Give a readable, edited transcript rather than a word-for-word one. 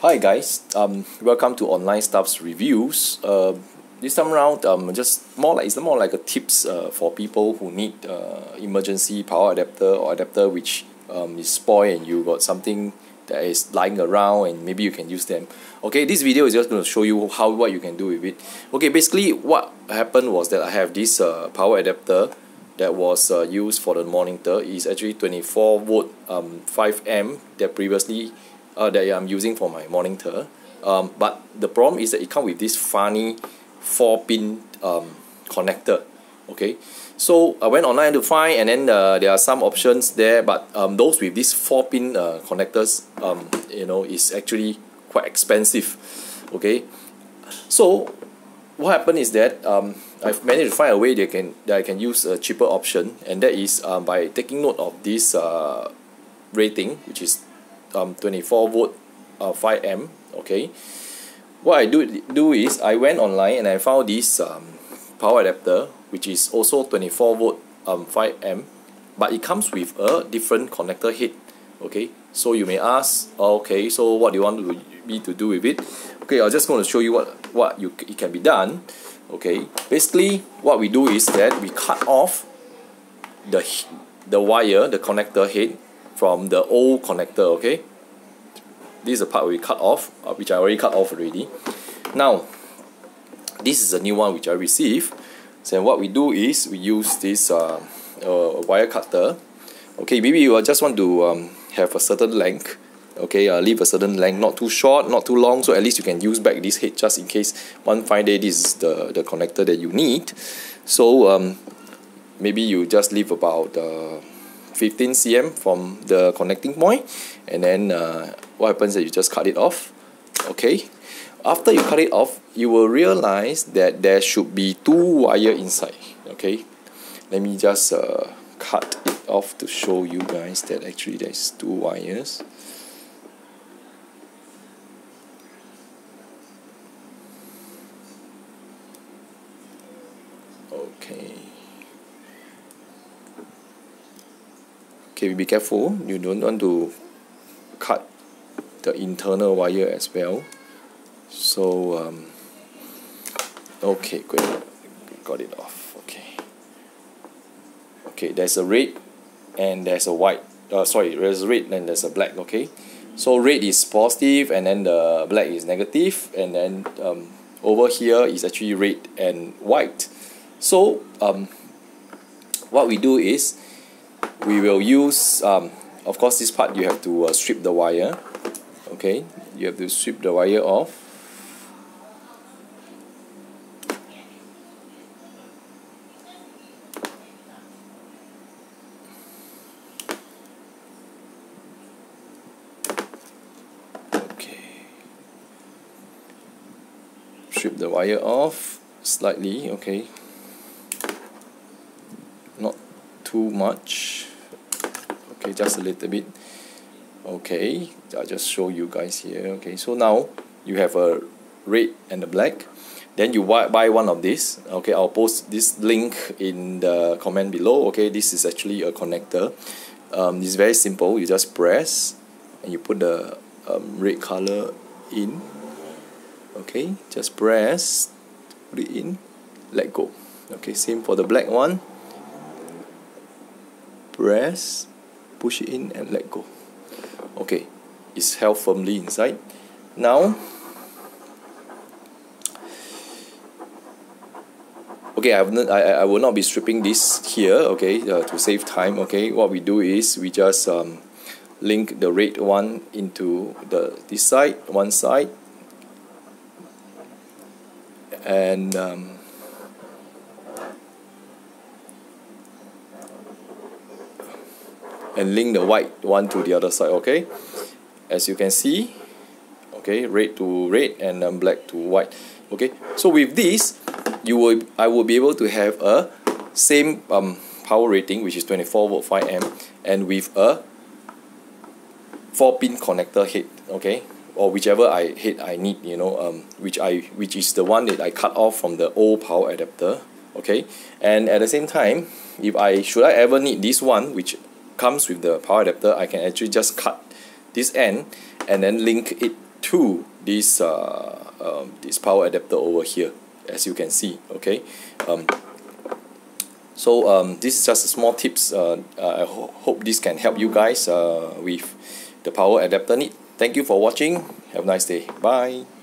Hi guys, welcome to Online Stuff's Reviews. This time around, it's more like a tips for people who need emergency power adapter or adapter which is spoiled and you got something that is lying around and maybe you can use them. Okay, this video is just going to show you what you can do with it. Okay, basically what happened was that I have this power adapter that was used for the monitor. It's actually 24 volt 5A that previously that I'm using for my monitor, but the problem is that it comes with this funny 4-pin connector. Okay, so I went online to find, and then there are some options there, but those with these 4-pin connectors, you know, is actually quite expensive. Okay, so what happened is that I've managed to find a way that I can use a cheaper option, and that is by taking note of this rating, which is 24 volt 5A. Okay, what I do is I went online and I found this power adapter which is also 24 volt 5A, but it comes with a different connector head. Okay, so you may ask, okay, so what do you want me to do with it? Okay, I'm just going to show you it can be done. Okay, basically what we do is that we cut off the wire, the connector head, from the old connector. Okay, this is the part we cut off, which I already cut off already. Now this is a new one which I received. So what we do is we use this wire cutter. Okay, maybe you just want to have a certain length. Okay, leave a certain length, not too short, not too long, so at least you can use back this head just in case one fine day this is the connector that you need. So maybe you just leave about 15 cm from the connecting point, and then what happens is you just cut it off. Okay, after you cut it off, you will realize that there should be 2 wires inside. Okay, let me just cut it off to show you guys that actually there's 2 wires. Okay. Okay, be careful, you don't want to cut the internal wire as well. So, okay, good, got it off. Okay, okay, there's a red and there's a white. Sorry, there's a red and there's a black. Okay, so red is positive and then the black is negative, and then over here is actually red and white. So, what we do is we will use, of course, this part you have to strip the wire. Okay, you have to strip the wire off. Okay, strip the wire off slightly. Okay, not too much. Okay, just a little bit. Okay, I'll just show you guys here. Okay, so now you have a red and a black. Then you buy one of these. Okay, I'll post this link in the comment below. Okay, this is actually a connector. It's very simple. You just press and you put the red color in. Okay, just press, put it in, let go. Okay, same for the black one. Press, push it in and let go. Okay, it's held firmly inside. Now, okay, I will not be stripping this here. Okay, to save time. Okay, what we do is we just link the red one into this side, one side, and link the white one to the other side. Okay, as you can see, okay, red to red and then black to white. Okay, so with this, I will be able to have a same power rating, which is 24 volt 5A, and with a 4-pin connector head. Okay, or whichever head I need, you know, which is the one that I cut off from the old power adapter. Okay, and at the same time, if I ever need this one, which comes with the power adapter, I can actually just cut this end and then link it to this this power adapter over here, as you can see. Okay, so this is just small tips. I hope this can help you guys with the power adapter need. Thank you for watching. Have a nice day. Bye.